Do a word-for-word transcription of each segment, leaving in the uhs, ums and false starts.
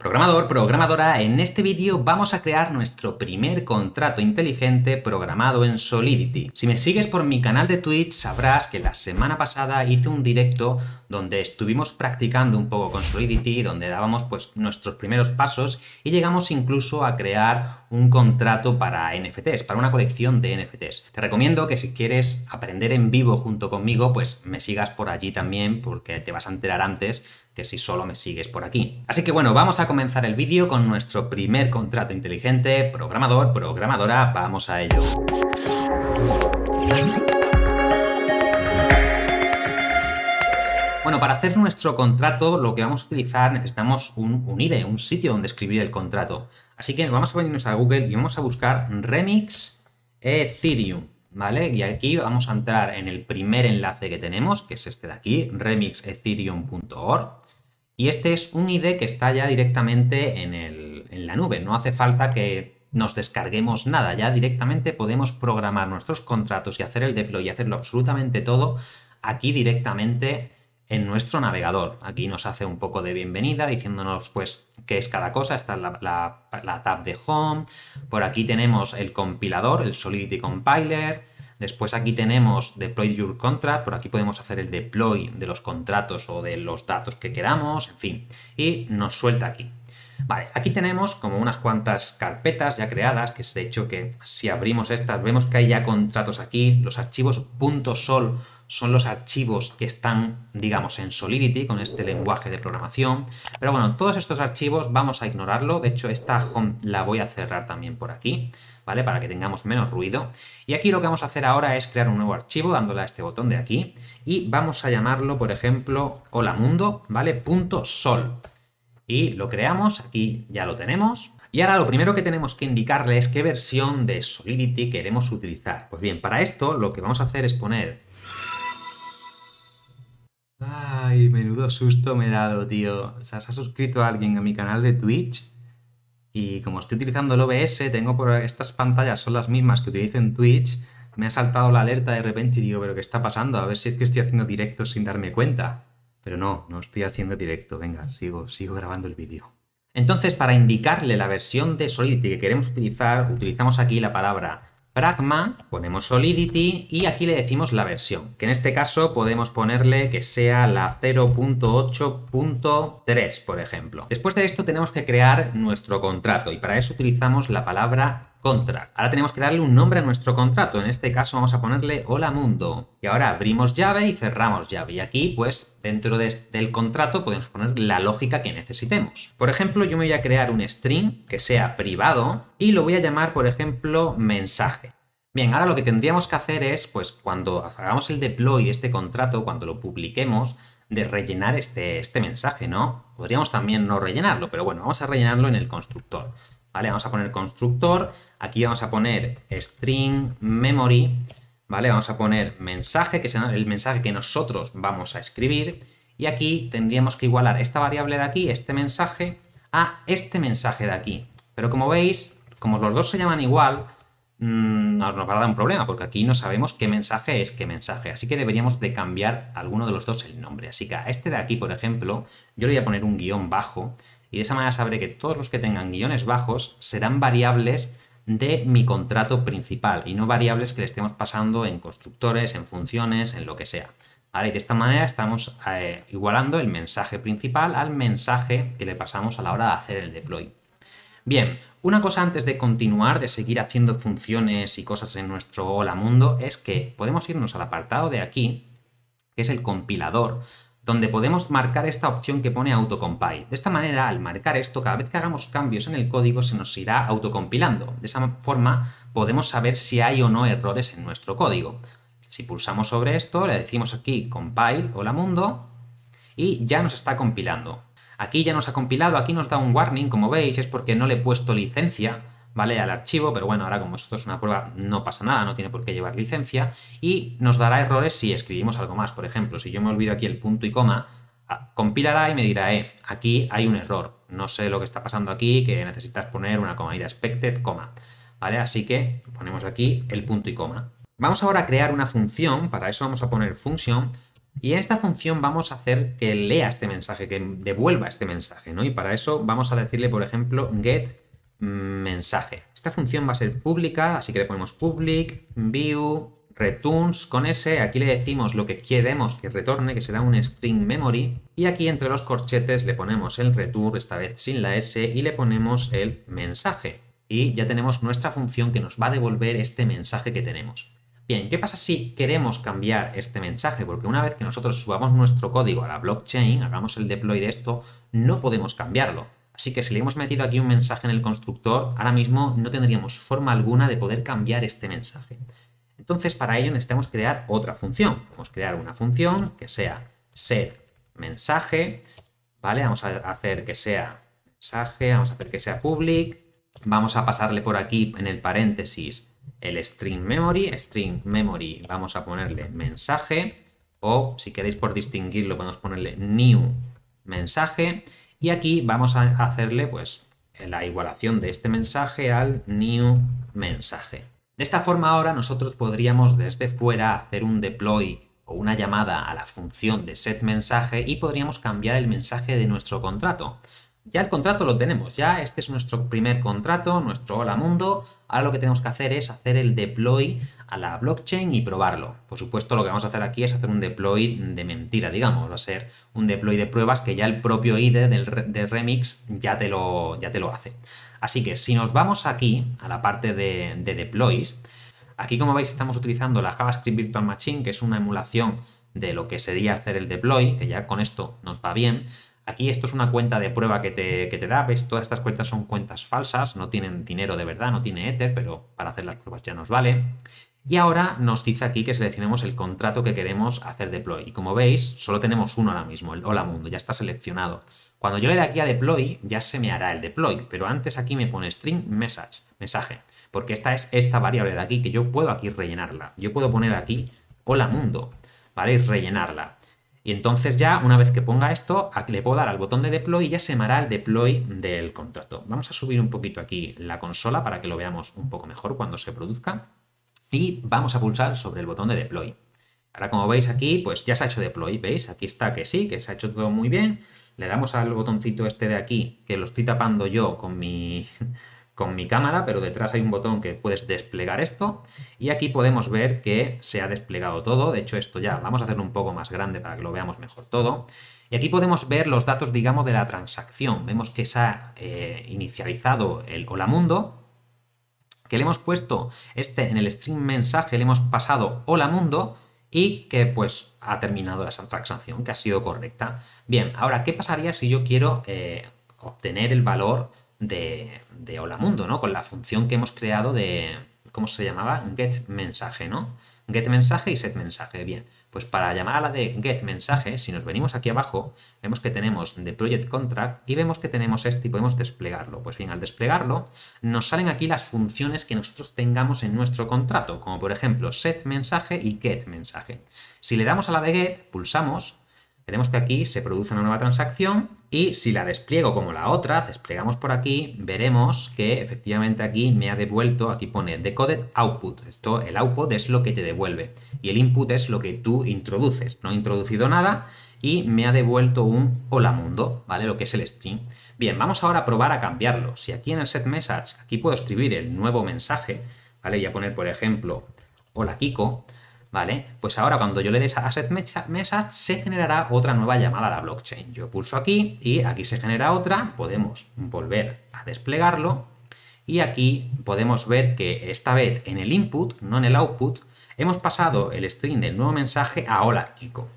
Programador, programadora, en este vídeo vamos a crear nuestro primer contrato inteligente programado en Solidity. Si me sigues por mi canal de Twitch sabrás que la semana pasada hice un directo donde estuvimos practicando un poco con Solidity, donde dábamos pues nuestros primeros pasos y llegamos incluso a crear un contrato para N F Ts, para una colección de N F Ts. Te recomiendo que si quieres aprender en vivo junto conmigo, pues me sigas por allí también porque te vas a enterar antes que si solo me sigues por aquí. Así que bueno, vamos a comenzar el vídeo con nuestro primer contrato inteligente. Programador, programadora, vamos a ello. Bueno, para hacer nuestro contrato lo que vamos a utilizar necesitamos un, un I D E, un sitio donde escribir el contrato. Así que vamos a venirnos a Google y vamos a buscar Remix Ethereum, ¿vale? Y aquí vamos a entrar en el primer enlace que tenemos, que es este de aquí, remix ethereum punto org. Y este es un I D E que está ya directamente en, el, en la nube. No hace falta que nos descarguemos nada. Ya directamente podemos programar nuestros contratos y hacer el deploy y hacerlo absolutamente todo aquí directamente en nuestro navegador. Aquí nos hace un poco de bienvenida diciéndonos pues qué es cada cosa. Está la, la, la tab de Home. Por aquí tenemos el compilador, el Solidity Compiler. Después aquí tenemos Deploy Your Contract, por aquí podemos hacer el deploy de los contratos o de los datos que queramos, en fin, y nos suelta aquí. Vale, aquí tenemos como unas cuantas carpetas ya creadas, que es de hecho que si abrimos estas vemos que hay ya contratos aquí. Los archivos .sol son los archivos que están, digamos, en Solidity con este lenguaje de programación. Pero bueno, todos estos archivos vamos a ignorarlo. De hecho, esta home la voy a cerrar también por aquí, ¿vale? Para que tengamos menos ruido. Y aquí lo que vamos a hacer ahora es crear un nuevo archivo dándole a este botón de aquí y vamos a llamarlo, por ejemplo, hola mundo, ¿vale? Punto sol. Y lo creamos, aquí ya lo tenemos. Y ahora lo primero que tenemos que indicarle es qué versión de Solidity queremos utilizar. Pues bien, para esto lo que vamos a hacer es poner... Ay, menudo susto me he dado, tío. O sea, se ha suscrito alguien a mi canal de Twitch. Y como estoy utilizando el O B S, tengo por estas pantallas, son las mismas que utilizo en Twitch, me ha saltado la alerta de repente y digo, ¿pero qué está pasando? A ver si es que estoy haciendo directo sin darme cuenta. Pero no, no estoy haciendo directo. Venga, sigo, sigo grabando el vídeo. Entonces, para indicarle la versión de Solidity que queremos utilizar, utilizamos aquí la palabra Pragma, ponemos Solidity y aquí le decimos la versión, que en este caso podemos ponerle que sea la cero punto ocho punto tres, por ejemplo. Después de esto tenemos que crear nuestro contrato y para eso utilizamos la palabra Contract. Ahora tenemos que darle un nombre a nuestro contrato, en este caso vamos a ponerle Hola Mundo. Y ahora abrimos llave y cerramos llave y aquí pues dentro de, del contrato podemos poner la lógica que necesitemos. Por ejemplo, yo me voy a crear un string que sea privado y lo voy a llamar, por ejemplo, mensaje. Bien, ahora lo que tendríamos que hacer es, pues cuando hagamos el deploy de este contrato, cuando lo publiquemos, de rellenar este, este mensaje, ¿no? Podríamos también no rellenarlo, pero bueno, vamos a rellenarlo en el constructor, ¿vale? Vamos a poner constructor, aquí vamos a poner string memory, ¿vale? Vamos a poner mensaje, que es el mensaje que nosotros vamos a escribir, y aquí tendríamos que igualar esta variable de aquí, este mensaje, a este mensaje de aquí. Pero como veis, como los dos se llaman igual, nos va a dar un problema porque aquí no sabemos qué mensaje es qué mensaje, así que deberíamos de cambiar a alguno de los dos el nombre. Así que a este de aquí, por ejemplo, yo le voy a poner un guión bajo y de esa manera sabré que todos los que tengan guiones bajos serán variables de mi contrato principal y no variables que le estemos pasando en constructores, en funciones, en lo que sea. Vale, y de esta manera estamos eh, igualando el mensaje principal al mensaje que le pasamos a la hora de hacer el deploy. Bien, una cosa antes de continuar, de seguir haciendo funciones y cosas en nuestro Hola Mundo, es que podemos irnos al apartado de aquí, que es el compilador, donde podemos marcar esta opción que pone autocompile. De esta manera, al marcar esto, cada vez que hagamos cambios en el código se nos irá autocompilando. De esa forma podemos saber si hay o no errores en nuestro código. Si pulsamos sobre esto, le decimos aquí compile Hola Mundo y ya nos está compilando. Aquí ya nos ha compilado, aquí nos da un warning, como veis, es porque no le he puesto licencia, ¿vale? Al archivo, pero bueno, ahora como esto es una prueba no pasa nada, no tiene por qué llevar licencia y nos dará errores si escribimos algo más. Por ejemplo, si yo me olvido aquí el punto y coma, compilará y me dirá, eh, aquí hay un error, no sé lo que está pasando aquí, que necesitas poner una coma, ir a expected, coma, ¿vale? Así que ponemos aquí el punto y coma. Vamos ahora a crear una función, para eso vamos a poner function Y en esta función vamos a hacer que lea este mensaje, que devuelva este mensaje, ¿no? Y para eso vamos a decirle, por ejemplo, getMensaje. Esta función va a ser pública, así que le ponemos public, view, returns con S. Aquí le decimos lo que queremos que retorne, que será un string memory. Y aquí entre los corchetes le ponemos el return, esta vez sin la S, y le ponemos el mensaje. Y ya tenemos nuestra función que nos va a devolver este mensaje que tenemos. Bien, ¿qué pasa si queremos cambiar este mensaje? Porque una vez que nosotros subamos nuestro código a la blockchain, hagamos el deploy de esto, no podemos cambiarlo. Así que si le hemos metido aquí un mensaje en el constructor, ahora mismo no tendríamos forma alguna de poder cambiar este mensaje. Entonces, para ello necesitamos crear otra función. Podemos crear una función que sea setMensaje, ¿vale? Vamos a hacer que sea mensaje, vamos a hacer que sea public, vamos a pasarle por aquí en el paréntesis el string memory, string memory, vamos a ponerle mensaje, o si queréis por distinguirlo podemos ponerle new mensaje, y aquí vamos a hacerle pues la igualación de este mensaje al new mensaje. De esta forma ahora nosotros podríamos desde fuera hacer un deploy o una llamada a la función de setMensaje y podríamos cambiar el mensaje de nuestro contrato. Ya el contrato lo tenemos, ya este es nuestro primer contrato, nuestro hola mundo. Ahora lo que tenemos que hacer es hacer el deploy a la blockchain y probarlo. Por supuesto, lo que vamos a hacer aquí es hacer un deploy de mentira, digamos. Va a ser un deploy de pruebas que ya el propio I D E del, de Remix ya te, lo, ya te lo hace. Así que si nos vamos aquí a la parte de, de deploys, aquí como veis estamos utilizando la JavaScript Virtual Machine, que es una emulación de lo que sería hacer el deploy, que ya con esto nos va bien. Aquí esto es una cuenta de prueba que te, que te da, ves, todas estas cuentas son cuentas falsas, no tienen dinero de verdad, no tiene Ether, pero para hacer las pruebas ya nos vale. Y ahora nos dice aquí que seleccionemos el contrato que queremos hacer deploy. Y como veis, solo tenemos uno ahora mismo, el hola mundo, ya está seleccionado. Cuando yo le dé aquí a deploy, ya se me hará el deploy, pero antes aquí me pone string message, mensaje, porque esta es esta variable de aquí que yo puedo aquí rellenarla. Yo puedo poner aquí hola mundo, ¿vale? Y rellenarla. Y entonces ya, una vez que ponga esto, aquí le puedo dar al botón de deploy y ya se me hará el deploy del contrato. Vamos a subir un poquito aquí la consola para que lo veamos un poco mejor cuando se produzca. Y vamos a pulsar sobre el botón de deploy. Ahora, como veis aquí, pues ya se ha hecho deploy, ¿veis? Aquí está que sí, que se ha hecho todo muy bien. Le damos al botoncito este de aquí, que lo estoy tapando yo con mi... con mi cámara, pero detrás hay un botón que puedes desplegar esto y aquí podemos ver que se ha desplegado todo. De hecho, esto ya vamos a hacerlo un poco más grande para que lo veamos mejor todo. Y aquí podemos ver los datos, digamos, de la transacción. Vemos que se ha eh, inicializado el hola mundo, que le hemos puesto este en el string mensaje, le hemos pasado hola mundo y que pues ha terminado la transacción, que ha sido correcta. Bien, ahora, ¿qué pasaría si yo quiero eh, obtener el valor De, de hola mundo, ¿no? Con la función que hemos creado de, ¿cómo se llamaba? getMensaje, ¿no? getMensaje y setMensaje. Bien, pues para llamar a la de getMensaje, si nos venimos aquí abajo, vemos que tenemos de Project Contract y vemos que tenemos este y podemos desplegarlo. Pues bien, al desplegarlo, nos salen aquí las funciones que nosotros tengamos en nuestro contrato, como por ejemplo setMensaje y getMensaje. Si le damos a la de get, pulsamos, veremos que aquí se produce una nueva transacción. Y si la despliego como la otra, desplegamos por aquí, veremos que efectivamente aquí me ha devuelto, aquí pone decoded output. Esto, el output es lo que te devuelve y el input es lo que tú introduces. No he introducido nada y me ha devuelto un hola mundo, ¿vale? Lo que es el string. Bien, vamos ahora a probar a cambiarlo. Si aquí en el setMessage, aquí puedo escribir el nuevo mensaje, ¿vale? Y a poner, por ejemplo, hola Kiko, ¿vale? Pues ahora cuando yo le des a setMessage se generará otra nueva llamada a la blockchain. Yo pulso aquí y aquí se genera otra, podemos volver a desplegarlo y aquí podemos ver que esta vez en el input, no en el output, hemos pasado el string del nuevo mensaje a hola Kiko.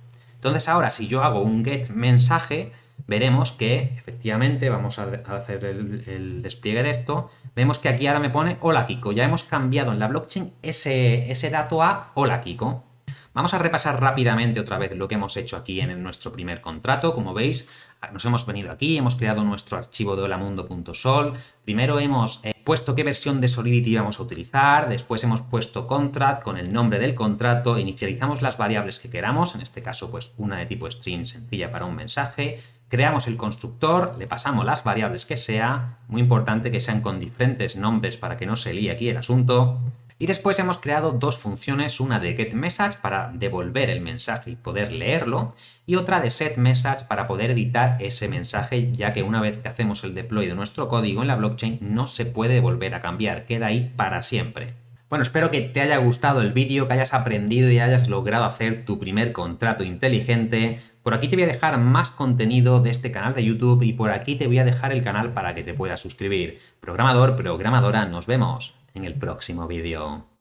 Entonces ahora si yo hago un getMensaje veremos que efectivamente, vamos a hacer el, el despliegue de esto, vemos que aquí ahora me pone hola Kiko, ya hemos cambiado en la blockchain ese, ese dato a hola Kiko. Vamos a repasar rápidamente otra vez lo que hemos hecho aquí en nuestro primer contrato. Como veis, nos hemos venido aquí, hemos creado nuestro archivo de holamundo.sol, primero hemos eh, puesto qué versión de Solidity íbamos a utilizar, después hemos puesto contract con el nombre del contrato, inicializamos las variables que queramos, en este caso pues una de tipo string sencilla para un mensaje, creamos el constructor, le pasamos las variables que sea, muy importante que sean con diferentes nombres para que no se líe aquí el asunto, Y después hemos creado dos funciones, una de getMessage para devolver el mensaje y poder leerlo, y otra de setMessage para poder editar ese mensaje, ya que una vez que hacemos el deploy de nuestro código en la blockchain no se puede volver a cambiar, queda ahí para siempre. Bueno, espero que te haya gustado el vídeo, que hayas aprendido y hayas logrado hacer tu primer contrato inteligente. Por aquí te voy a dejar más contenido de este canal de YouTube y por aquí te voy a dejar el canal para que te puedas suscribir. Programador, programadora, nos vemos en el próximo vídeo.